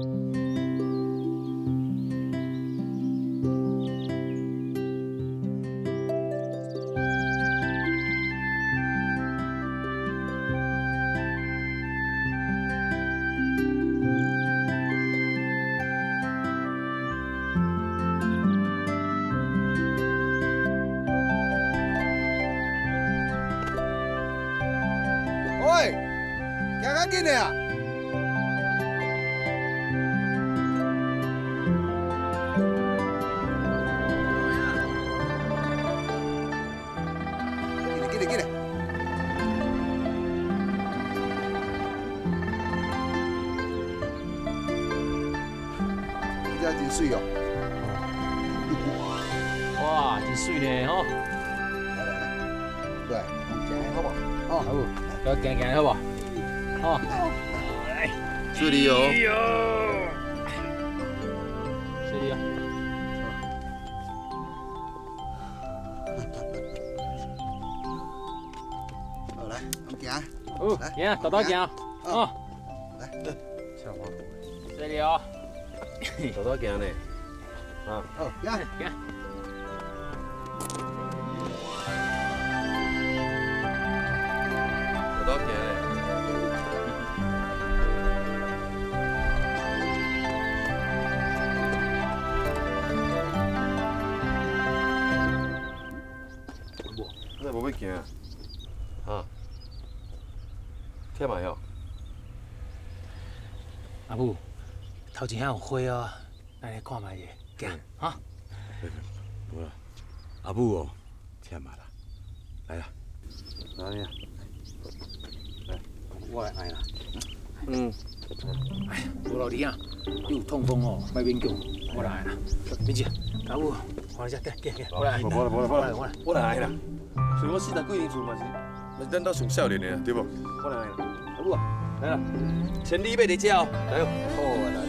行，豆豆行啊！哦，来，吃黄瓜。这里哦，豆豆行嘞，啊，哦，行行。 头前遐有花哦，咱来看卖者，行哈。无啦，阿母哦，忝啊啦，来啦，哪里啊？来，我来挨啦。嗯。哎呀，无老弟啊，你有痛风哦，莫勉强，我来挨啦。明姐，阿母，看一下，给，我来挨。我来挨啦。像我四十几年厝嘛是，咱到上少年的，对不？我来挨啦。阿母啊，来啦，千里马得吃哦，来哦。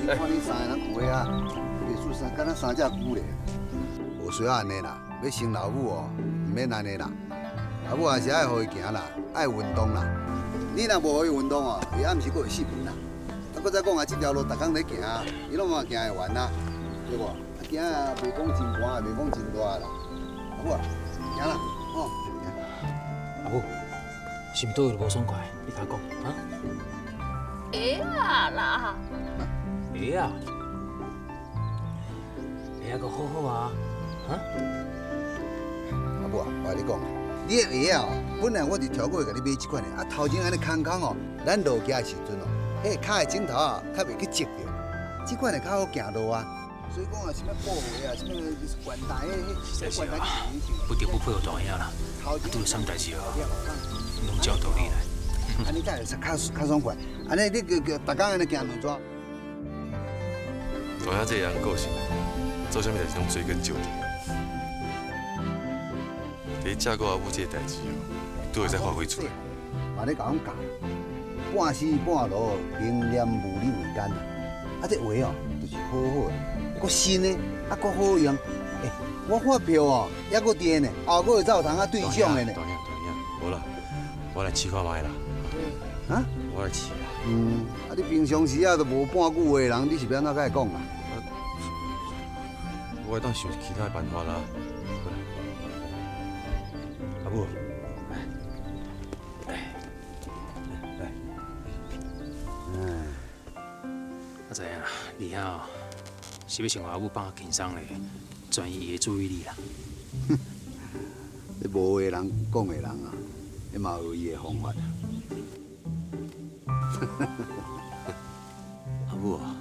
看你三个人旧的啊，袂输三，敢若三只旧嘞。无需要安尼啦，要生老母哦，唔免安尼啦。老母也是爱互伊行啦，爱运动啦。你若无互伊运动哦，伊暗时阁会失眠啦。啊，搁再讲啊，这条路逐天在行啊，伊拢嘛行会完啦，对无？啊，行啊，袂讲真寒，袂讲真热啦。老母啊，行啦，哦。老母，心底有无爽快，你甲讲啊？会啊啦。 会啊，会啊，阁好好啊，啊？阿母啊，我跟你讲，你的鞋啊，本来我是超过会给你买这款的，啊，头前安尼空空哦，咱落街的时阵哦，迄脚的枕头啊，较袂去折着，这款的较好行路啊。所以讲啊，什么布鞋啊，什么管带，迄管带不得不配合大兄啦，拄着什么代志哦，拢照道理来。安尼才会较爽快，安尼你个大家安尼行两撮。 同样这人个性，做啥物代志拢追根究底。第一，嫁过阿母这代志哦，都会再发挥出来。嘛咧甲阮教，半死半路，明念无理为干。啊，这话哦，就是好好的，搁新的，啊，搁好用。哎，我发票哦，还搁在呢，后个才有通啊对象的呢。当然，无啦，我来试看卖啦。啊？我来试啦。嗯，啊，你平常时啊都无半句话的人，你是要安怎甲伊讲啊？ 我会当想其他办法啦。阿母，来，我知影啦，以后是要想阿母帮我轻松嘞，转移伊的注意力啦。哼，你无话人讲的人啊，伊嘛有伊的方法。阿母啊，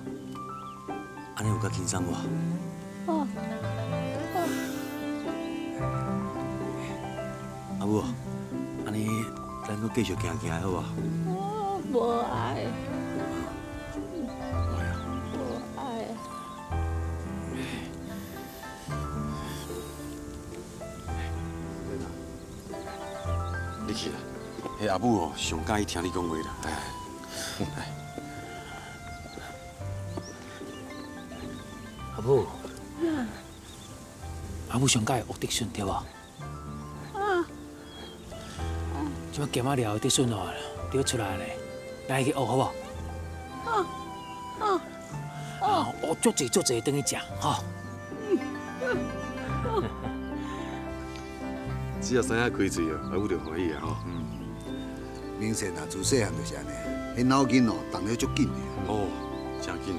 安尼有较轻松无？ 哦，阿母，安尼咱阁继续行行好无？我无爱，无爱。你去啦，迄阿母哦上喜欢听你讲话啦，哎，阿母。 阿母上街学德顺对无？啊！即摆咸啊了德顺哦，钓出来嘞，咱去学好无？啊啊！有足侪等去食吼。只要生下开嘴哦，阿母就欢喜啊吼。明显啊，自细汉就是安尼，迄脑筋哦动得足紧的。哦，真紧。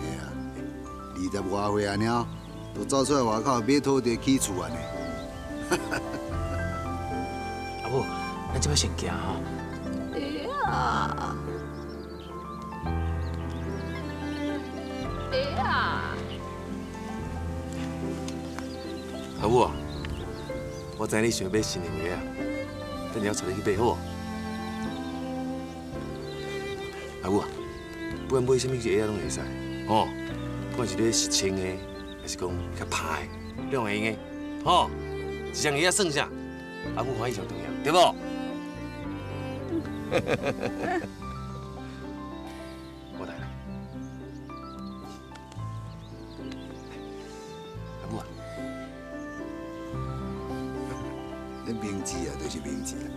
对啊，20外岁安尼哦，都走出来外口买土地起厝安尼。阿母，咱即摆先行吼。对啊。 阿母啊，我知你想买新年鞋啊，等下我带你去买好。阿母啊，不管买什么鞋啊，拢会使，吼，不管是咧是穿的，还是讲较歹的，拢会用的，吼。一双鞋啊算啥？阿母欢喜上重要，对不？我来了。 明智啊，就是明智啊！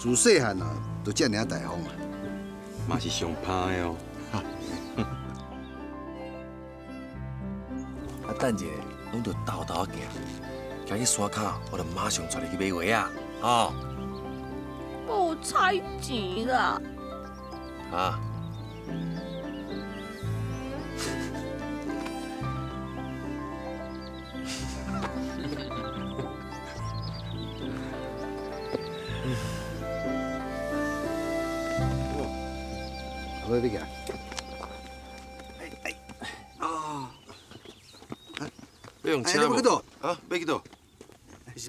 自细汉啊，就遮尔大方啊，嘛是上歹的哦。啊，等者，拢着偷偷行，行去山骹，我着马上带你去买鞋啊！哦，无彩钱啦！啊！我这个，啊，要用车不？啊，要去倒？是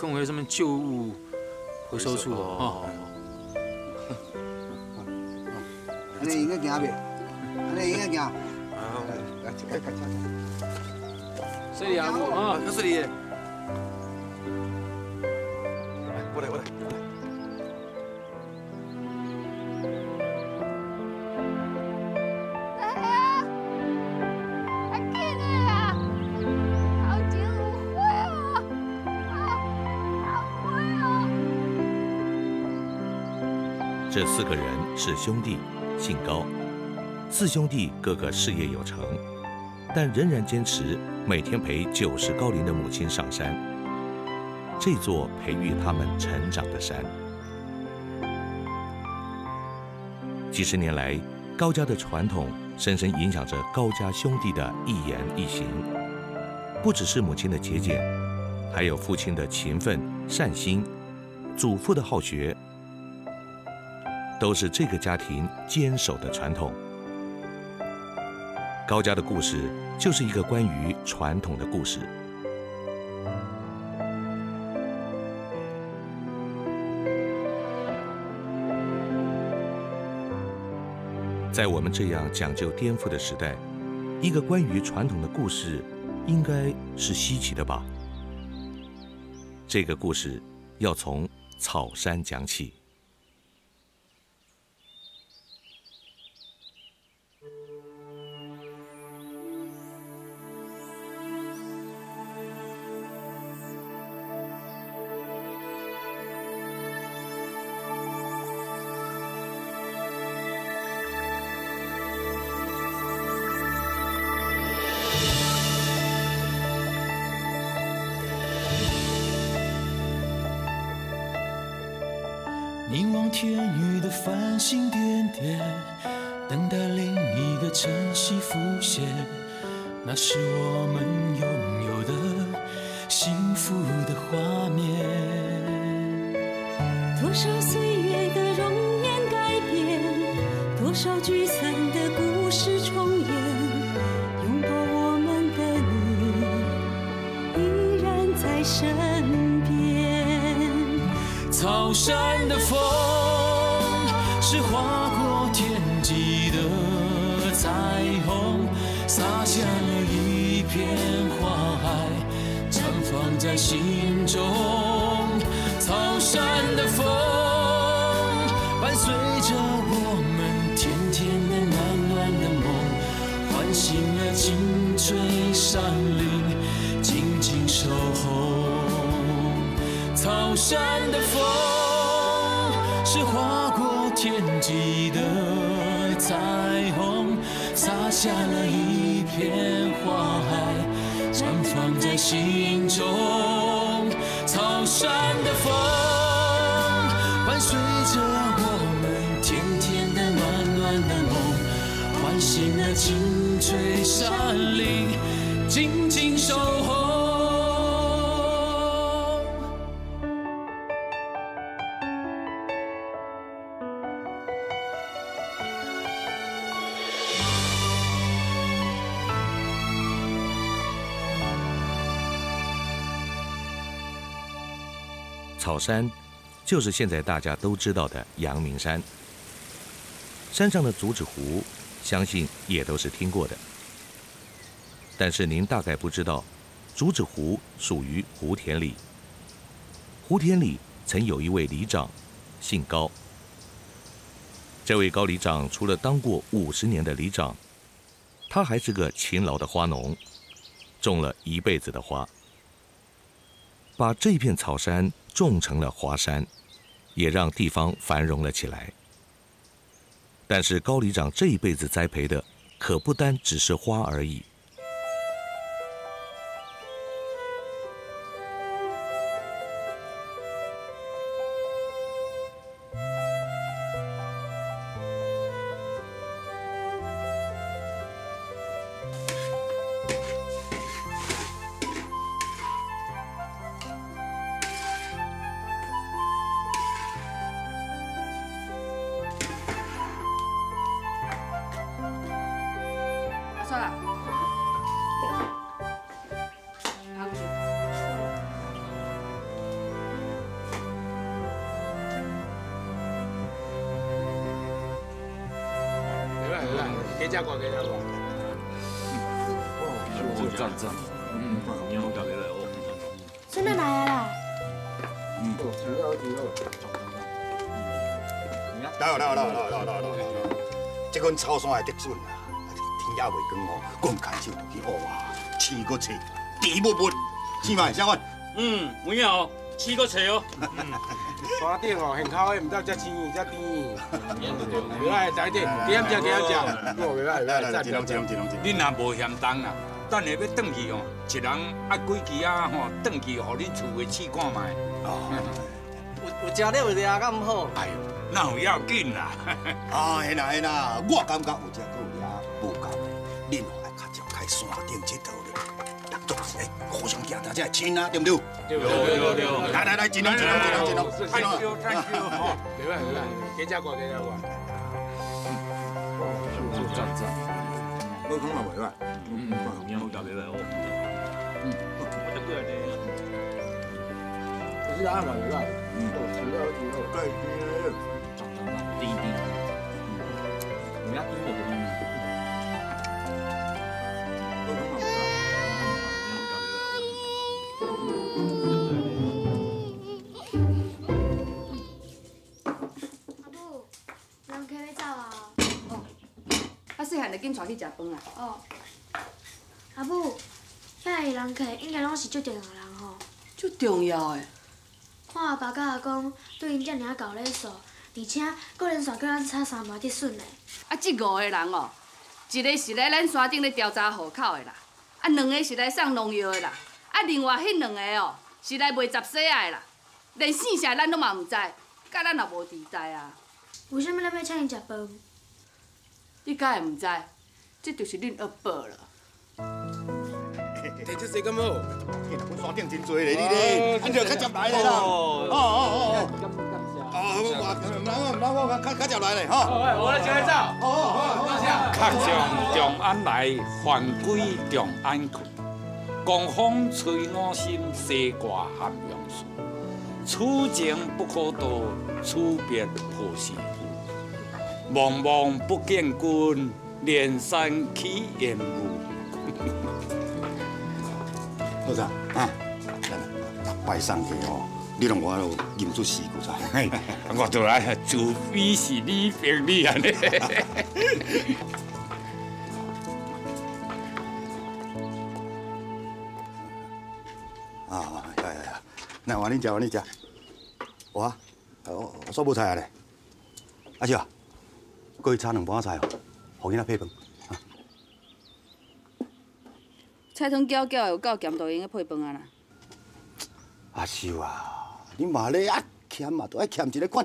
讲迄什么旧物回收处哦。安尼应该行袂？安尼应该行。啊，来，水里阿母啊，水里。来，我来。 这4个人是兄弟，姓高。4兄弟个个事业有成，但仍然坚持每天陪90高龄的母亲上山，这座培育他们成长的山。几十年来，高家的传统深深影响着高家兄弟的一言一行，不只是母亲的节俭，还有父亲的勤奋善心，祖父的好学。 都是这个家庭坚守的传统。高家的故事就是一个关于传统的故事。在我们这样讲究颠覆的时代，一个关于传统的故事，应该是稀奇的吧？这个故事要从草山讲起。 凝望天宇的繁星点点，等待另一个晨曦浮现，那是我们拥有的幸福的画面。多少岁月的容颜改变，多少聚散的故事重演，拥抱我们的你，依然在身。 草山的风是划过天际的彩虹。洒下了一片花海，绽放在心中。草山的风，伴随着我们甜甜的、暖暖的梦，唤醒了青翠山林，静静守候。草山的风，是划过天际的彩虹。 洒下了一片花海，绽放在心中。草山的风，伴随着我们甜甜的、暖暖的梦，唤醒了青翠山林，静静守候。 草山，就是现在大家都知道的阳明山。山上的竹子湖，相信也都是听过的。但是您大概不知道，竹子湖属于湖田里。湖田里曾有一位里长，姓高。这位高里长除了当过50年的里长，他还是个勤劳的花农，种了一辈子的花，把这片草山 种成了华山，也让地方繁荣了起来。但是高里长这一辈子栽培的可不单只是花而已。草山的竹笋啊，天也未光哦，阮牵手就去挖啊，刺搁刺，甜蜜蜜，是嘛？啥款？嗯，有影哦，刺搁刺哦。山顶哦，现烤的，唔到只青，只甜。袂歹，在地，点食点食，我袂歹，来来来，一笼一笼一笼。恁若无嫌重啦，等下要转去哦，一人压几支啊吼，转去互恁厝的试看卖。哦。 有食了有抓敢唔好？哎呦，那有要紧啦！啊，嘿啦嘿啦，我感觉有食佮有抓无够的，恁哦爱较少开山顶佚佗咧，当作是哎互相行，大家亲啊，对唔对？对对对，来来来，尽量尽量尽量尽量，太牛太牛！哦，对啦对啦，加食寡加食寡。嗯，赞赞，我讲嘛袂歹，嗯，有影有抓袂歹哦，嗯，得过来，有抓嘛袂歹。 阿母，人客要走啊！哦，啊，细汉就紧带去食饭啦。哦，阿母，遐个人客应该拢是最重要的人吼。最重要诶。 看阿爸甲阿公对因遮尔啊厚礼数，而且佫连续叫咱炒三麻竹笋嘞。啊，即五个人哦，一个是来咱山顶咧调查户口的啦，啊，两个是来送农药的啦，啊，另外迄两个哦是来卖杂洗的啦，连姓啥咱都嘛毋知，甲咱也无地知啊。为甚物咱要请因食饭？你敢会毋知？这就是恁恶报了。 提出些咁好，今日本山顶真多咧，你咧，咱就较接来咧啦。哦，我较接来咧，吼。我来接来走。好，多谢。客上长安来，返归长安去。狂风吹我心，西瓜含杨树。此情不可道，此别何时？茫茫不见君，连山起烟雾。老张，啊，拜上去哦，你让我饮出四股茶。我倒来，除非是你骗你啊！啊，呀呀呀！那我你吃，我你吃。我，我煞无菜啊嘞。阿秀，过去炒两盘菜哦，互囡仔配饭。菜汤搅搅有够咸，就用个配饭啊啦。阿秀啊，你嘛咧啊欠嘛，都爱欠一个款。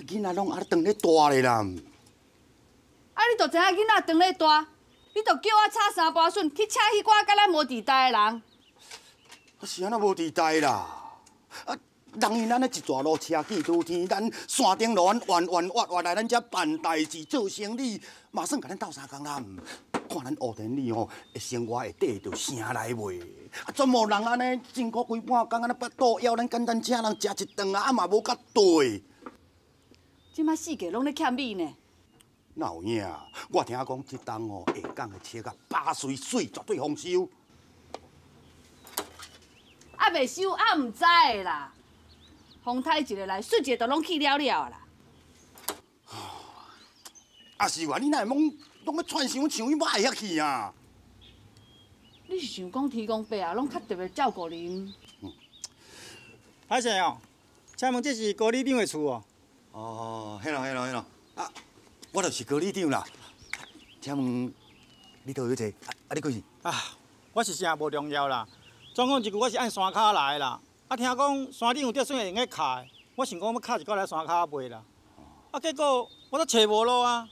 囡仔拢啊长咧大咧啦。啊，你著知影囡仔长咧大，你著叫我炒三盘笋，去请迄寡甲咱无地带的人。 是安那无地带啦！啊，人因咱咧一逝路车去拄天，咱山顶路弯弯弯弯来咱遮办代志、做生意，嘛算甲咱斗相共啦。看咱后天里吼，生活会底着城内袂？啊，全无人安尼，真苦规半工安尼，腹肚枵，咱简单请人食一顿啊，啊嘛无甲对。即摆世界拢咧欠米呢。哪有影？我听讲即冬哦，下港的车啊，百岁水绝对丰收。 啊，未收啊，唔知的啦。风台一个来，水一个都拢去了了啊啦。啊是哇，你哪会拢要串想想伊歹遐去啊？你是想讲天公伯啊，拢较特别照顾恁？歹势哦，请问这是高里长的厝哦？哦，迄咯迄咯迄咯。啊，我就是高里长啦。请问你倒位坐？啊，你佫是？啊，我是啥无重要啦。 总共一句，我是按山骹来的啦。啊，听讲山顶有竹笋会用个卡的，我想讲要卡一个来山骹卖啦。啊，结果我都找无路啊。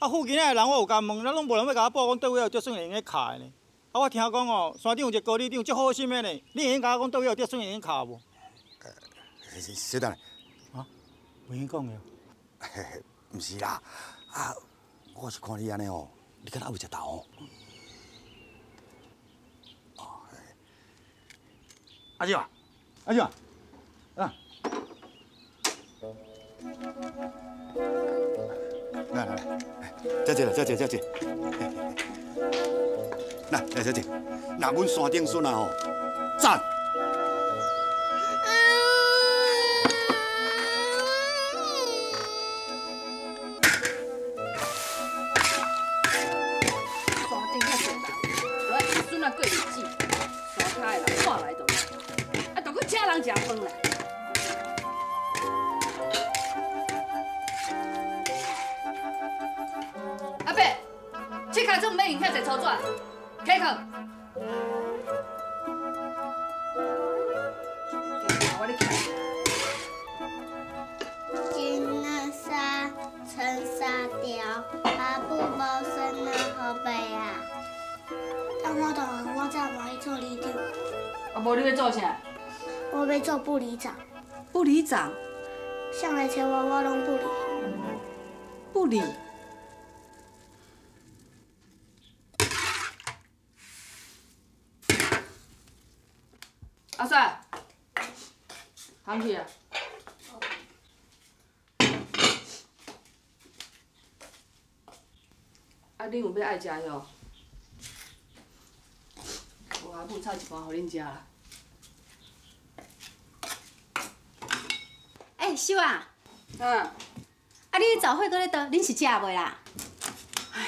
啊，附近的人我有甲问，咱拢无人要甲我报讲倒位有竹笋会用个卡的呢。啊，我听讲哦，山顶有一个高里长，足好心的呢。你会用甲我讲倒位有竹笋会用卡无？小等下，啊，袂用讲了。嘿嘿，唔是啦，啊，我是看你安尼哦，你敢若有食豆哦？ 阿舅啊，阿舅啊，啊！来来来，小姐啦，小姐，小姐，来来小姐，那阮山顶孙啊吼，赞！山顶遐济人，我一孙啊过日子，山骹的人看来就。 请人食饭啦！阿伯，这下子唔免用遐侪粗纸，起扛。我咧扛。今日纱穿纱条，阿布无生了好白啊！等我大汉，我才唔去做里长。阿无你要做啥？ 我要做部里长。部里长，向来找我，我拢不理。不理。阿帅，行去啊！啊，恁有要爱食哟？我阿母炒一盘，互恁食啦。 秀啊，啊，你早会搁咧倒，恁是食袂啦？啊，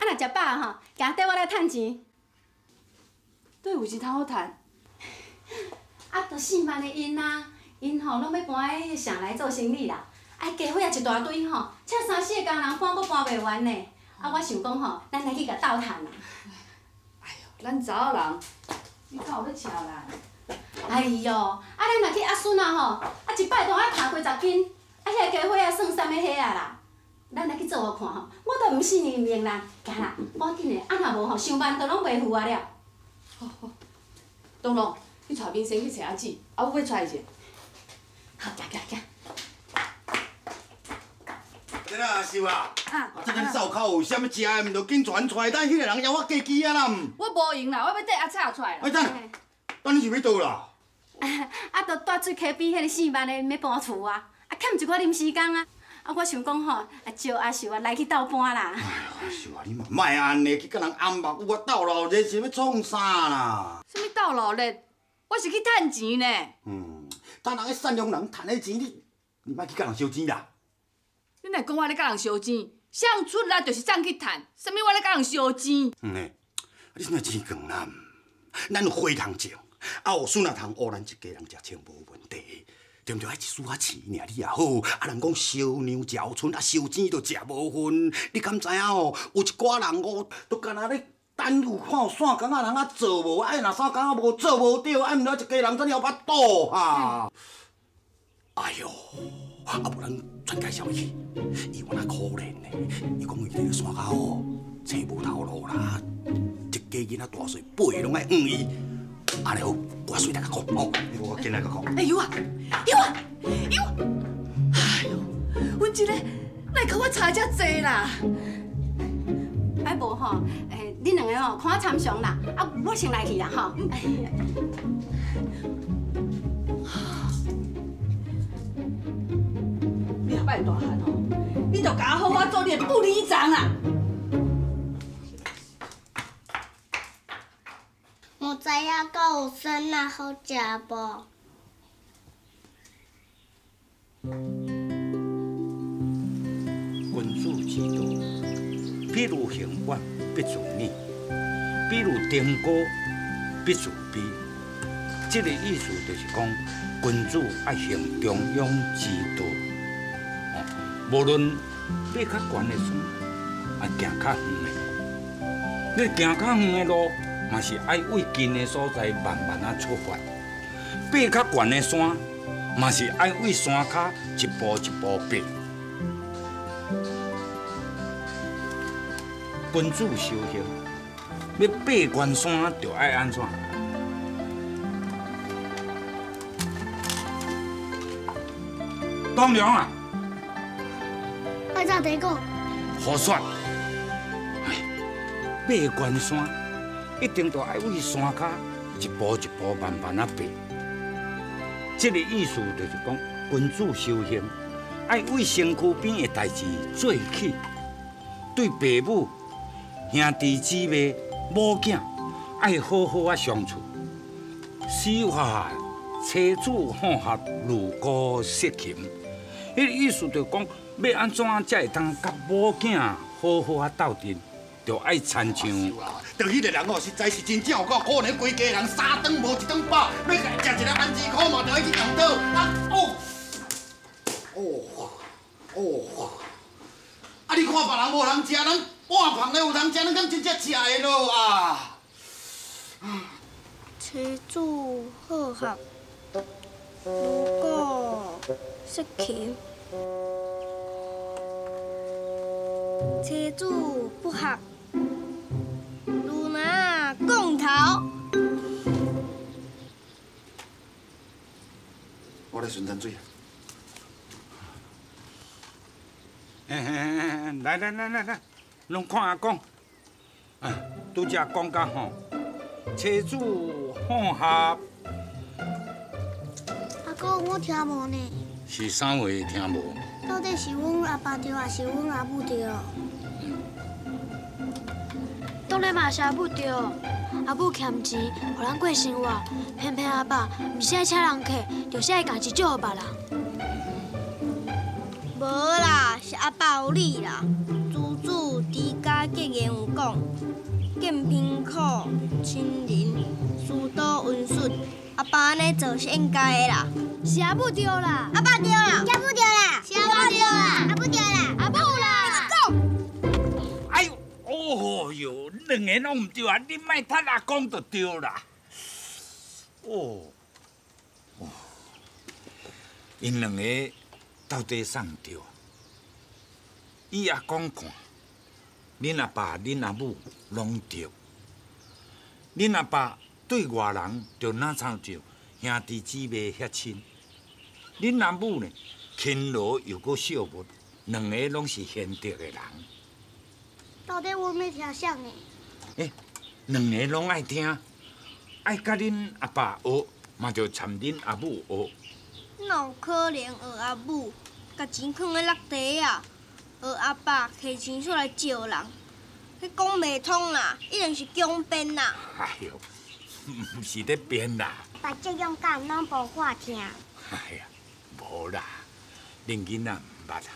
若食饱吼，行缀我来趁钱。对，有钱通好趁。啊，都四万的因吼拢要搬去上来做生理啦，啊，家伙也一大堆吼，才三四个工人搬，搁搬袂完呢。啊，我想讲吼，咱来去甲斗趁啦。哎呦，咱查某人，你较有咧吃啦。 哎呦，啊，咱若去阿孙啊吼，啊一摆都啊扛几十斤，啊遐家伙啊算啥物货啊啦？咱来去做互看吼，我都毋信你命啦，行啦，赶紧的，啊若无吼，上班都拢袂赴啊了。好好，东龙，你带明星去找阿姊，啊我要带伊者。好，行行行。对啦，阿秀啊，啊，这间灶口有啥物食的，毋着紧传出来，等迄个人邀我过期啊啦。我无闲啦，我要缀阿草出来啦。哎，等，等你是要倒啦？ 啊，都带出溪边迄个四万的要搬厝啊，啊欠一寡临时工啊，啊，我想讲吼，啊，招阿秀啊来去斗搬啦。哎呀，阿秀啊，你嘛莫安尼去甲人暗目，我斗闹热是要创啥啦？什么斗闹热？我是去趁钱呢。嗯，等人个善良人趁个钱，你莫去甲人烧钱啦。你若讲我咧甲人烧钱，谁出力就是怎去趁，啥物我咧甲人烧钱？嗯嘞，你真系钱光啦，咱有花通种，啊有孙仔通学，咱一家人食穿无问题。 对不对？一输啊钱尔，你也好。啊，人讲烧娘食有剩，啊烧钱都食无分。你敢知影哦？有一寡人哦，都干那咧等有看有散工啊，人啊做无，哎，若散工啊无做无着，哎，毋然一家人怎了巴肚啊？哎呦，啊无咱转介绍伊，伊原来可怜嘞。伊讲伊这个散工哦，找无头路啦，一家囡仔大细背拢爱养伊。 阿你好，我随来甲讲哦，我进来甲讲。哎呦啊，呦啊，呦！哎呦，阮这个来甲我差遮济啦。哎无吼，哎，恁两个吼看我参详啦，啊，我先来去啦吼。你阿摆大汉哦，你著教好我做你的副里长啦。 我知影够有酸啊，好食无？君子之道，譬如行远，必自勉；譬如登高，必自卑。这个意思就是讲，君子爱行中庸之道。无论爬较悬的山，啊，行较远的。你行较远的路。 嘛是爱为近的所在慢慢啊出发，爬较悬的山，嘛是爱为山脚一步一步爬。君子修行，要爬悬山就爱安怎？当然啊！爱怎地讲？好说，哎，爬悬山。 一定要爱为山脚一步一步慢慢啊爬，这个意思就是讲，君子修行爱为身躯边的代志做起，对父母、兄弟姊妹、母囝爱好好啊相处，守法妻子好合，如歌适琴。迄个意思就是讲，要安怎才会当甲母囝好好啊斗阵？ 就爱参像，着迄个人哦，实在是真正有够可怜，规家人三顿无一顿饱，要食一个安子苦嘛，着爱去用刀。啊哦，哦，哦，啊！你看别人无人食，咱半旁咧有人食，咱敢真正食会落啊？妻子好合，如果失琴。 妻子不合，如拿共头。我来巡山水。来来来来来，拢看阿公。啊，拄则讲到吼，妻子放下。阿公，我听无呢。是啥话听无？ 到底是阮阿爸对，还是阮阿母对？当然嘛是阿母对，阿母欠钱，互咱过生活，偏偏阿爸毋是爱请人客，就是爱家己借别人。无啦，是阿爸有理啦。朱子治家格言有讲：见贫苦，亲仁，师道温顺。阿爸安尼做是应该的啦。是阿母对啦，阿爸对啦，阿母对啦。 阿不对啦，阿不对啦，阿不啦！讲，哎呦，哦呦，两个拢唔对啊！你莫趁阿公就对啦。哦，哦，因两个到底啥唔对啊？伊阿公看，恁阿爸、恁阿母拢对。恁阿爸对外人就哪参照兄弟姊妹遐亲，恁阿母呢？ 勤劳又搁惜物，两个拢是贤德的人。到底我要听谁呢？哎，两个拢爱听，爱甲恁阿爸学，嘛就参恁阿母学。哪有可能学阿母？甲钱放咧落地啊，而阿爸摕钱出来借人，迄讲袂通啦，一定是强编啦。哎呦，唔是咧编啦。爸这勇敢拢无话听。哎呀，无啦，恁囡仔唔捌啦，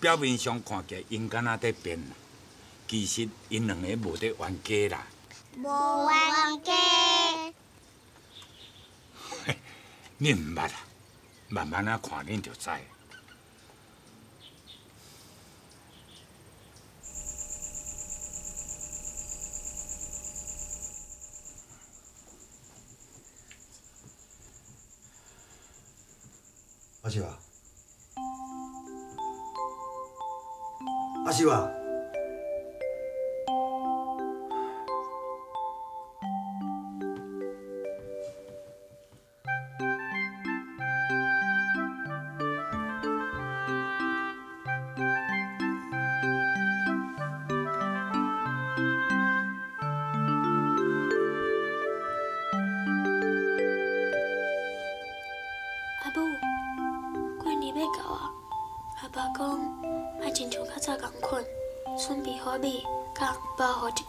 表面上看起来因敢若在编啦，其实因两个无在冤家啦。无冤家。嘿，恁唔捌啦。 慢慢啊，看恁就知。阿秀啊，阿秀啊，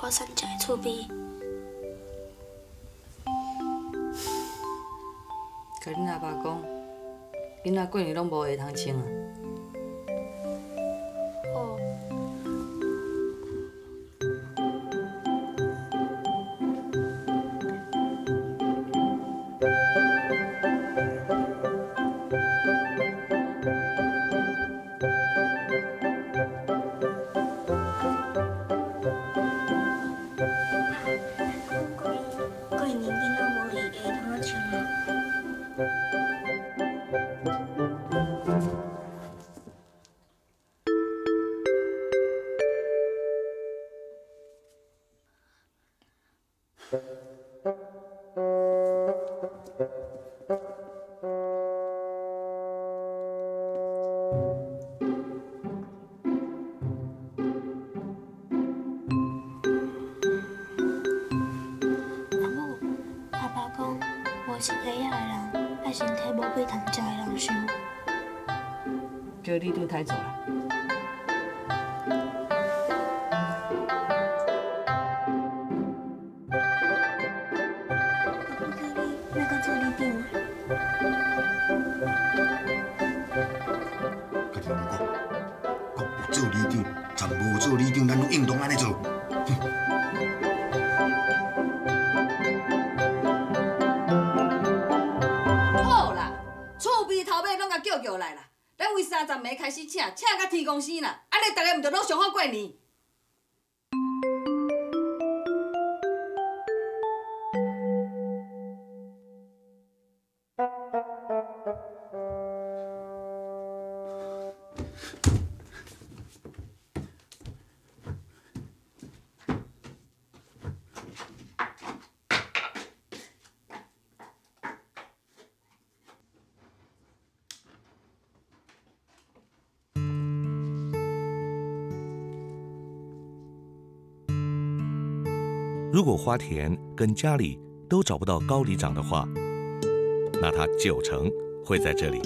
我生在厝边，甲恁阿爸讲，囡仔过年拢无鞋通穿啊。哦。太早了。那个做礼品。家己拢讲，讲有做礼品，咱无做礼品，咱都应当安尼做。好啦，厝边头尾拢甲叫叫来啦。 咱为三十暝开始请，请到天公生啦，安尼大家毋着拢上好过年。如果花田跟家里都找不到高里长的话，那他九成会在这里。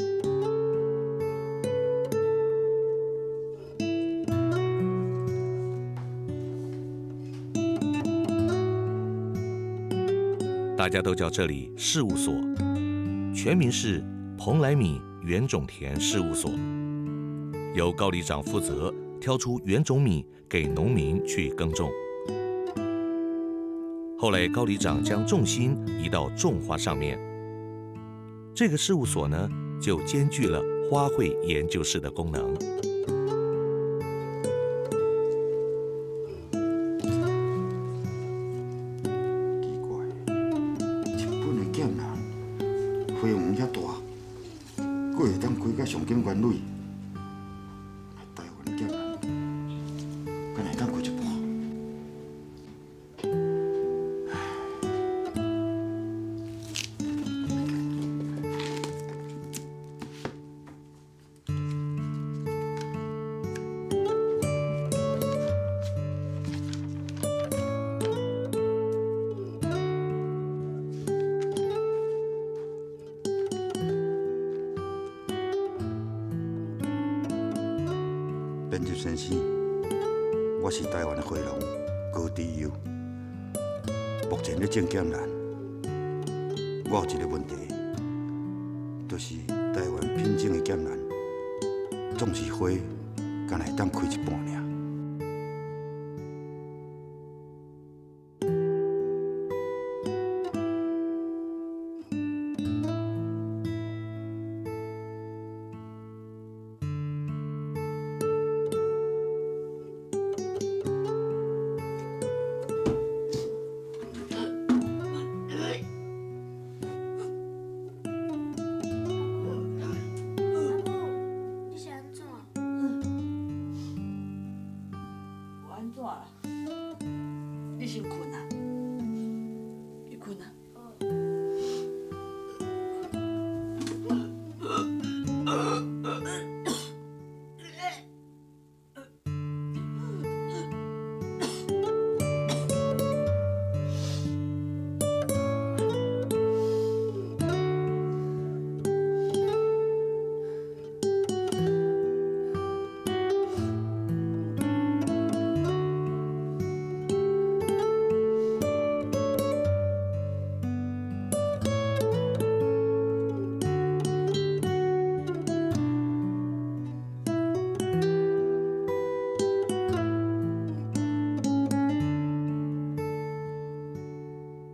大家都叫这里事务所，全名是蓬莱米原种田事务所，由高里长负责挑出原种米给农民去耕种。 后来，高里长将重心移到种花上面。这个事务所呢，就兼具了花卉研究室的功能。奇怪，日本的剑兰花园遐大，佫会当开到上景园里。台湾剑兰，敢会当开一半？陈秋先生，我是台湾的花农高智祐，目前咧种甘蓝。我有一个问题，就是台湾品种的甘蓝，总是花干来当开一半尔。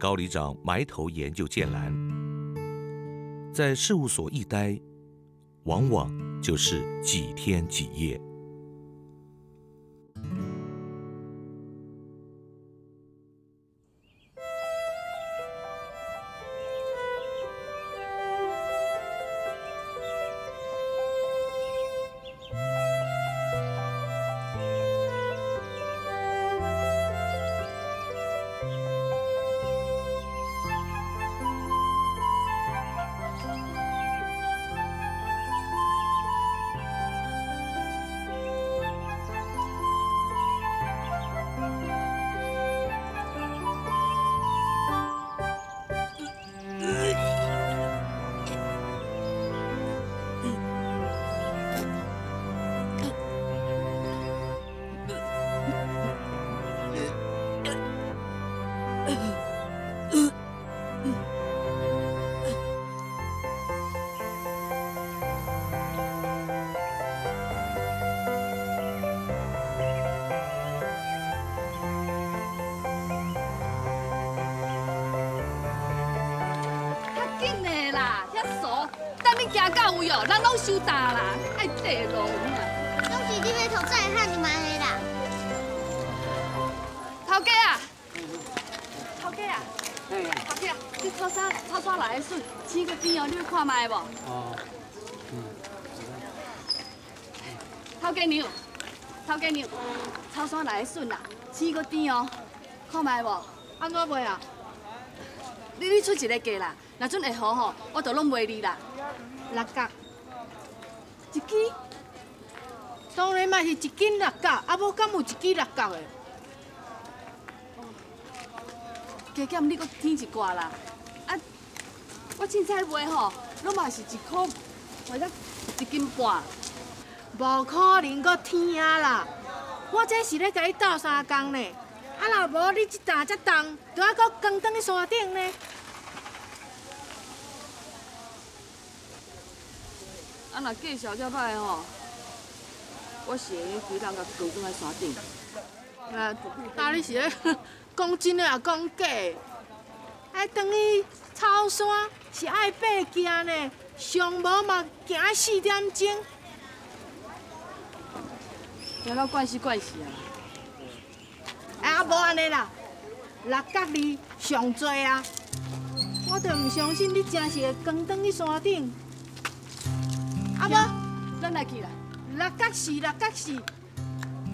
高里长埋头研究剑兰，在事务所一待，往往就是几天几夜。咱拢收大啦，爱坐路嘛。拢是你要头仔喊你妈的啦。头家啊，头家啊，头家啊，你炒啥来的笋？青个边哦，你要看卖无？哦。头家娘，头家娘，炒啥来的笋啦？青个边哦，看卖无？安怎卖啊？你出一个价啦，若准会好吼，我就拢卖你啦。六角。 一斤，当然嘛是一斤六角，啊无敢有一斤六角的。加减你搁添一寡啦，啊，我凊彩卖吼，拢嘛是1块，或者1斤半，无可能搁添啊啦！我这是咧甲你斗三工呢，啊若无你一担才重，着还搁扛转去山顶呢。啊，若介绍遮歹吼，我是会规人甲高转来山顶。啊，啊你是咧讲真诶，也讲假诶？啊，当伊草山是爱爬行呢，上无嘛行4点钟。行到怪死啊！啊，无安尼啦，6角2上多啊！我著毋相信你真是会扛转去山顶。 阿无，咱来去啦。6角4，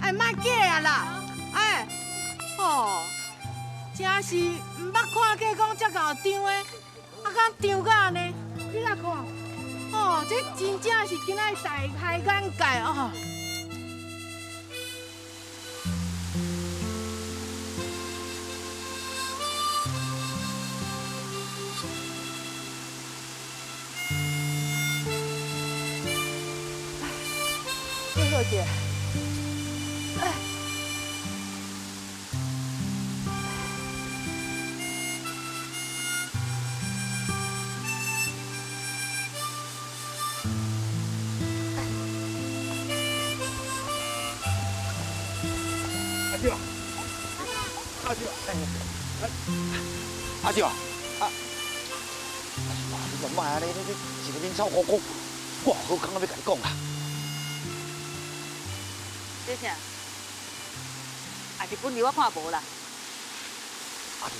哎，莫假啊啦，哎，哦，真是毋捌看过讲遮敖张的，啊敢张到安尼？你来看，哦，这真正是今仔大开眼界哦。 姐，阿九，阿九，阿九啊，你就莫安尼，你一个面臭糊糊，我好康啊要甲你讲啦。小城，啊，日本料我看无啦。啊，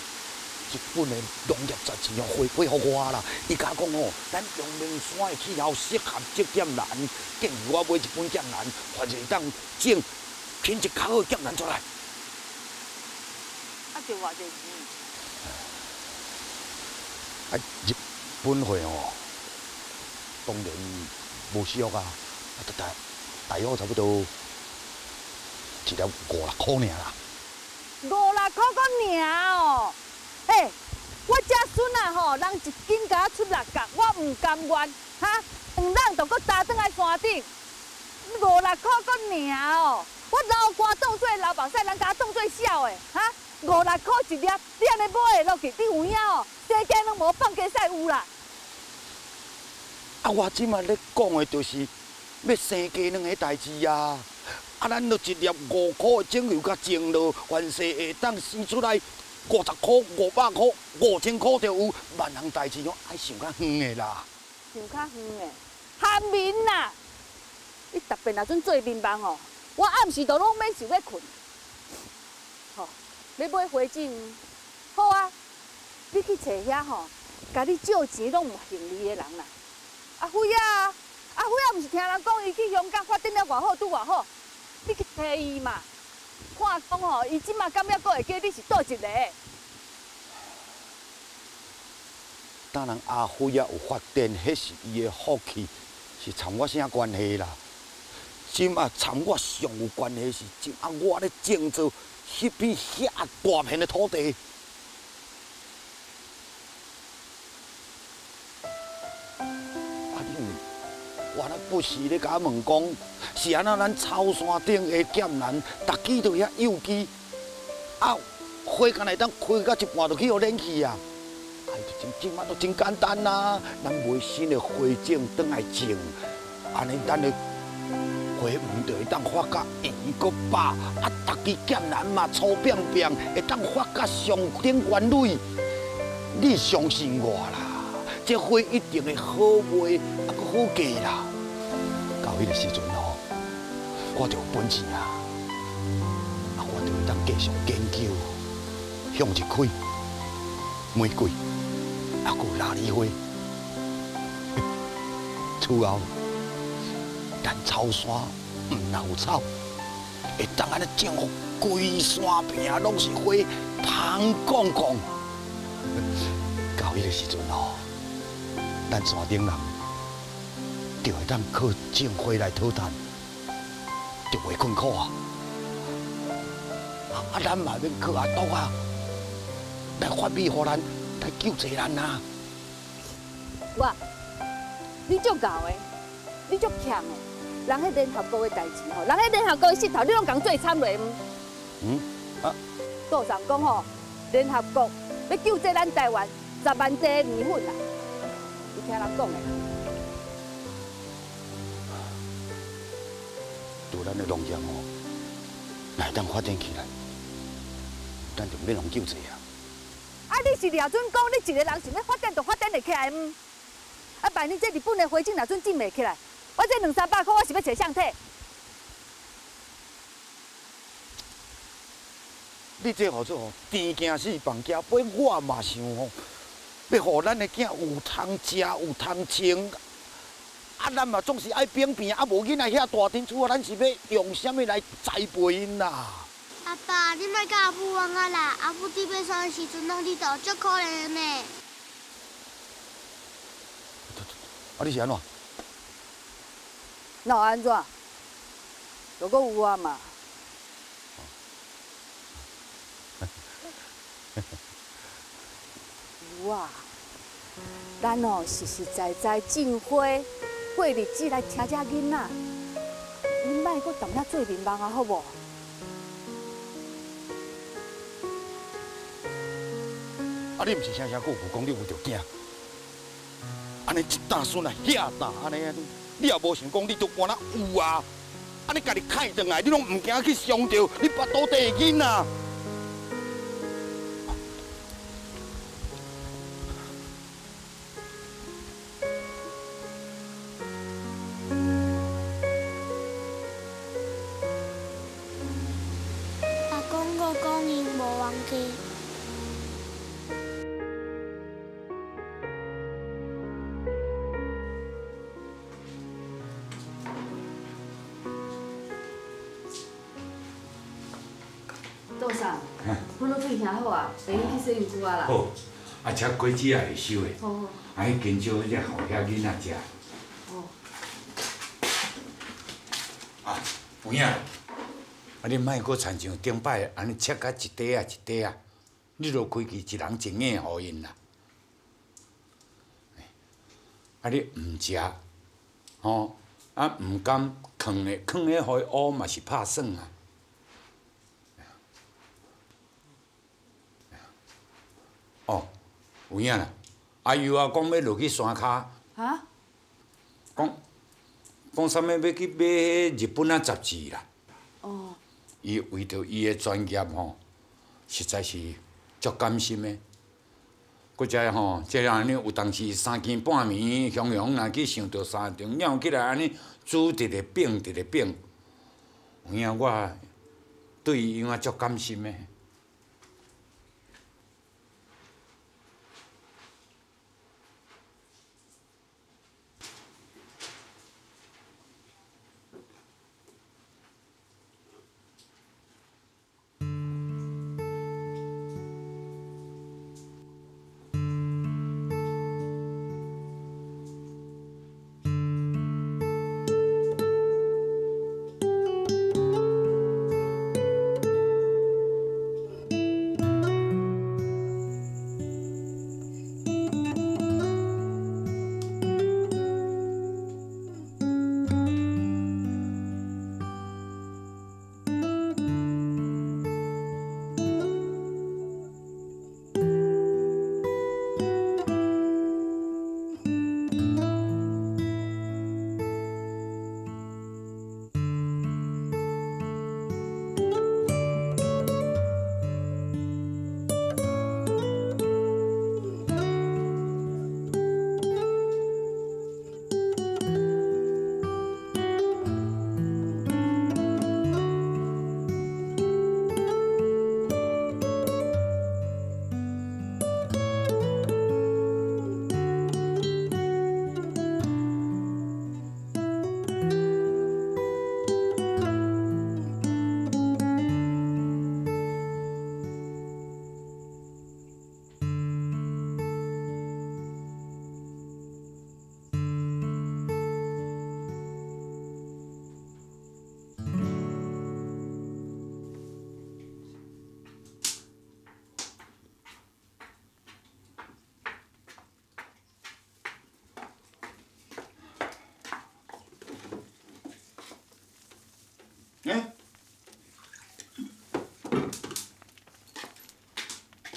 日本的农业十钱哦，配合我啦。伊甲我讲哦，咱阳明山的气候适合种剑兰，建议我买一本剑兰，或者当种品质较好剑兰出来。 就偌侪钱？啊，日本货哦，当然无俗啊，啊，大约差不多一条5、6块尔啦。5、6块尔哦，嘿，我这孙啊吼，人一斤甲我出6角，我唔甘愿，哈，黄人就搁搭转来山顶，5、6块尔哦，我流汗当做流目屎，人甲我当做痟诶，哈。 5、6块一粒，你安尼买下落去，你有影哦？世界拢无放假赛有啦。啊，我即卖咧讲的，就是要生鸡卵的代志啊。啊，咱就一粒5块的精油甲蒸落，原势会当生出来50块、500块、5000块就有。万项代志，我爱想较远的啦。想较远的，寒眠啦！你特别若阵做眠梦哦，我暗时都拢免想要困。 要买花种，好啊！你去找遐吼，甲你借钱拢唔行李的人啦。阿辉啊，阿辉啊，唔是听人讲伊去香港发展了偌好，拄偌好。你去找伊嘛，看讲吼，伊即马敢要阁会记你是倒一个？当然，阿辉啊有发展，迄是伊的福气，是参我啥关系啦？即马参我上有关系是即马我咧种植。 迄片遐大片的土地，啊你，我那不时咧甲我问讲，是安那咱草山顶的剑兰，逐枝都遐幼枝，啊花干来当开到一半就去互冷去啊，哎，即卖都真简单啦，咱买新的花种转来种，安尼咱的。 花唔就会当发甲圆个饱，啊，逐支剑兰嘛粗扁扁，会当发甲上顶圆蕊。你相信我啦，这花一定会好卖，啊，阁好价啦。到迄个时阵哦，我就有本钱啊，啊，我就会当继续研究，向日葵、玫瑰，啊，阁拉里花，此后。 但草山唔若有草，会当安尼种好规山坪拢是花，芳光光。到迄个时阵哦，咱山顶人就会当靠种花来讨趁，就袂困苦啊。啊，咱嘛免靠阿东啊来发米互咱，来救济咱啊。哇，你足牛诶，你足强诶！ 人迄联合国的代志吼，人迄联合国的石头，你拢共做惨落唔？嗯啊，杜尚讲吼，联合国要救济咱台湾10万袋的米粉啦，你听人讲的。对咱的农业吼，来当发展起来，咱就免人救济啊。啊，你是廖准讲，你一个人想要发展就发展得起来唔？啊，万一这日本的花种若准种袂起来？ 我这2、300块，我是要找相替。你这号做吼，天惊死，房惊飞，我嘛想吼，要互咱的囝有通食，有通穿。啊，咱嘛总是爱扁平，啊无囡仔遐大天厝，咱是要用啥物来栽培因啦？阿爸，你莫甲阿母冤啊啦！阿母伫要生的时阵，拢伫倒，足可怜的。啊，你是安怎？ 那安怎？如果有我嘛，有啊，咱哦实实在在种花过日子来请遮囡仔，恁莫阁同遐做面梦啊，好无？啊，你毋是常常佫有讲你有着囝，安尼一大孙啊，遐大安尼啊你。 你也无想讲，你都干哪有啊？安尼家己砍转来，你拢唔惊去伤着你腹肚底的囡仔。lagi.董事长，我拢对遐好啊，带你去洗身躯啊啦。好，啊，吃果子也会收的。好好。啊，迄香蕉只互遐囡仔食。好。啊，有影。 啊！你莫阁参像顶摆安尼切甲一块啊一块啊，你著开去一人一眼互因啦。啊！你毋食，吼啊毋甘藏咧，藏咧互伊乌嘛是拍算啊。哦，有影啦！阿尤啊，讲要落去山骹。啊？讲啥物？要去买迄日本啊杂志啦。哦。 伊为着伊个专业吼，实在是足甘心的。搁再吼，即安尼有当时三更半暝，雄雄若去想到三场鸟起来安尼煮一个饼一个饼，有影我对伊用啊足甘心的。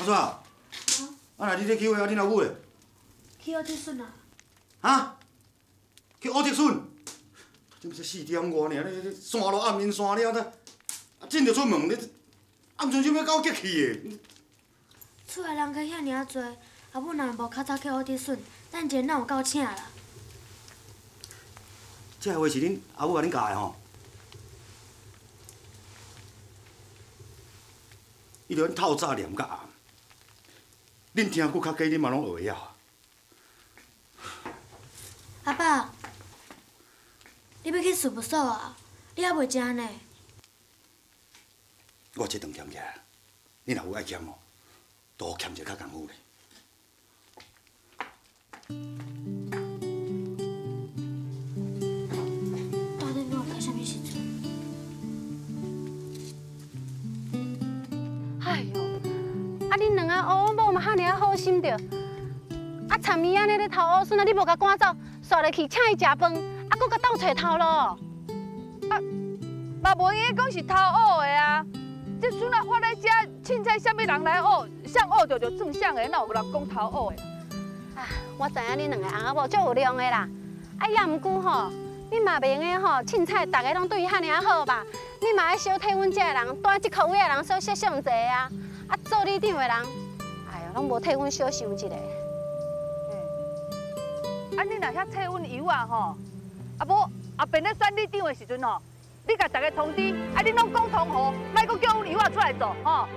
啊！啊！你咧去位啊？你老母咧？去奥特顺啊！哈？去奥特顺？这不是4点外尔，你山路暗暝山了，啊，真着出门，你暗暝想要到急去的。厝内人家遐尔啊多，阿母若无较早去奥特顺，等者哪有够请啦？这话是恁阿母甲恁教的吼？伊着透早念甲暗。 恁听久较加，恁嘛拢学会晓。阿爸，你要去事务所啊？你还袂食呢？我这顿欠起，你若有爱欠哦，多欠者较功夫咧。到底要到啥物时阵？哎呦，啊恁两个乌！ 哈尔啊好心着，啊参伊安尼咧偷乌孙啊，你无甲赶走，煞入去请伊食饭，啊搁甲倒找头路。啊，嘛无伊讲是偷乌的啊，这孙啊发来遮，凊彩啥物人来乌，谁乌着就算谁的，哪有人讲偷乌的？啊，我知影恁两个翁仔某足有量的啦，啊也毋过吼，你嘛袂用个吼，凊彩大家拢对伊哈尔啊好吧，你嘛爱小替阮遮的人，带即块位的人少少想一下啊，啊做里长的人。 拢无替阮小想一下，啊！你若遐替阮油啊吼，啊无后边咧选里长的时阵吼，你甲大家通知，啊！你拢讲通好，莫阁叫阮油啊出来做吼。